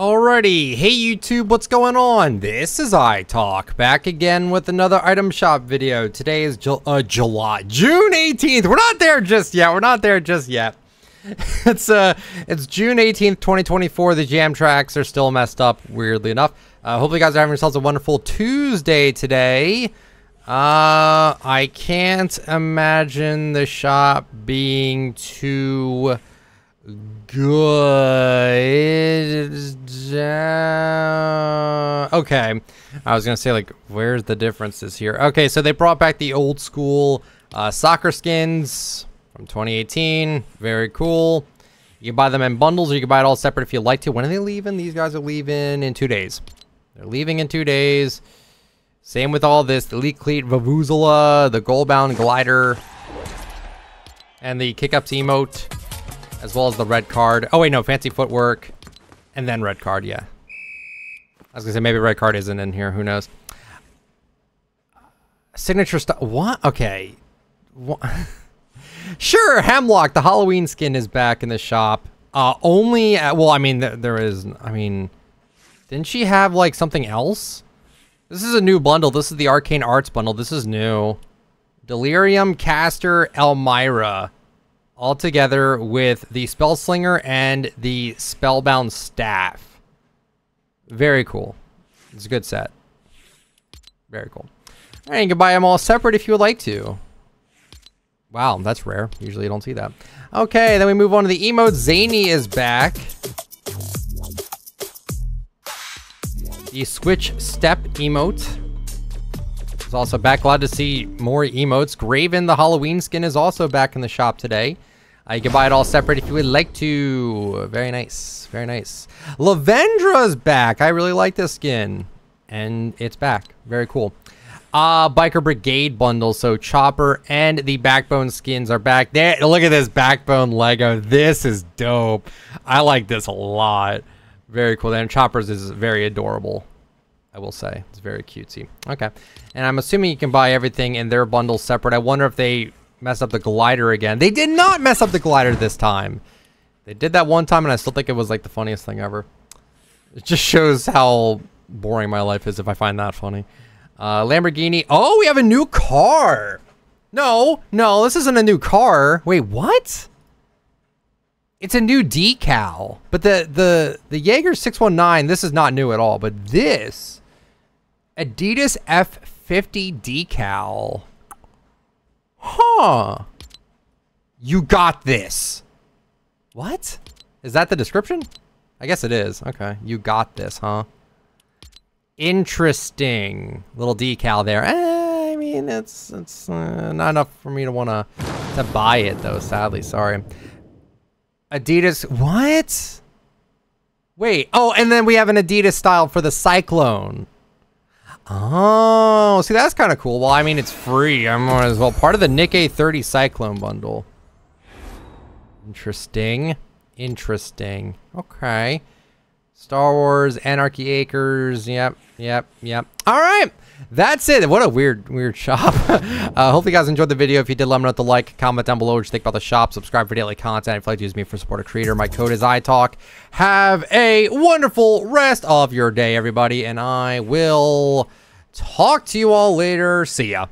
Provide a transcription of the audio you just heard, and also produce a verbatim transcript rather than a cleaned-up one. Alrighty, hey YouTube, what's going on? This is iTalk, back again with another item shop video. Today is Ju uh, July, June eighteenth. We're not there just yet. We're not there just yet. it's uh, it's June eighteenth, twenty twenty-four. The jam tracks are still messed up, weirdly enough. Uh, hopefully, you guys are having yourselves a wonderful Tuesday today. Uh, I can't imagine the shop being too good. Uh, okay, I was gonna say, like, where's the differences here? Okay, so they brought back the old school uh, soccer skins from twenty eighteen. Very cool. You can buy them in bundles, or you can buy it all separate if you like to. When are they leaving? These guys are leaving in two days. They're leaving in two days. Same with all this: the Leak Cleat, Vavuzula, the Goalbound Glider, and the Kickups emote, as well as the red card. Oh wait, no, Fancy Footwork, and then red card, yeah. I was gonna say maybe red card isn't in here, who knows. Signature stuff, what? Okay. What? Sure, Hemlock, the Halloween skin is back in the shop. Uh, only, at, well, I mean, th there is, I mean, didn't she have like something else? This is a new bundle, this is the Arcane Arts bundle, this is new. Delirium, Caster, Elmira, all together with the Spellslinger and the Spellbound Staff. Very cool. It's a good set. Very cool. All right, you can buy them all separate if you would like to. Wow, that's rare. Usually you don't see that. Okay, then we move on to the emote. Zany is back. The Switch Step emote is also back. Glad to see more emotes. Graven, the Halloween skin, is also back in the shop today. Uh, you can buy it all separate if you would like to. Very nice, very nice. Lavendra's back. I really like this skin, and it's back. Very cool. Uh, Biker Brigade bundle. So Chopper and the Backbone skins are back. There, look at this Backbone Lego. This is dope. I like this a lot. Very cool. And Chopper's is very adorable, I will say. It's very cutesy. Okay. And I'm assuming you can buy everything in their bundle separate. I wonder if they mess up the glider again. They did not mess up the glider this time. They did that one time, and I still think it was like the funniest thing ever. It just shows how boring my life is if I find that funny. Uh, Lamborghini. Oh, we have a new car. No, no, this isn't a new car. Wait, what? It's a new decal. But the, the, the Jaeger six one nine, this is not new at all, but this Adidas F fifty decal. Huh. You got this. What? Is that the description? I guess it is. Okay. You got this, huh? Interesting. Little decal there. Eh, I mean, it's, it's uh, not enough for me to want to to buy it, though, sadly. Sorry. Adidas. What? Wait. Oh, and then we have an Adidas style for the Cyclone. Oh, see, that's kind of cool. Well, I mean, it's free. I might as well. Part of the Nick A thirty Cyclone bundle. Interesting. Interesting. Okay. Star Wars, Anarchy Acres. Yep, yep, yep. All right. That's it. What a weird, weird shop. uh, hopefully you guys enjoyed the video. If you did, let me know to like, comment down below what you think about the shop. Subscribe for daily content. If you'd like to use me for support a creator, my code is iTalk. Have a wonderful rest of your day, everybody. And I will talk to you all later. See ya.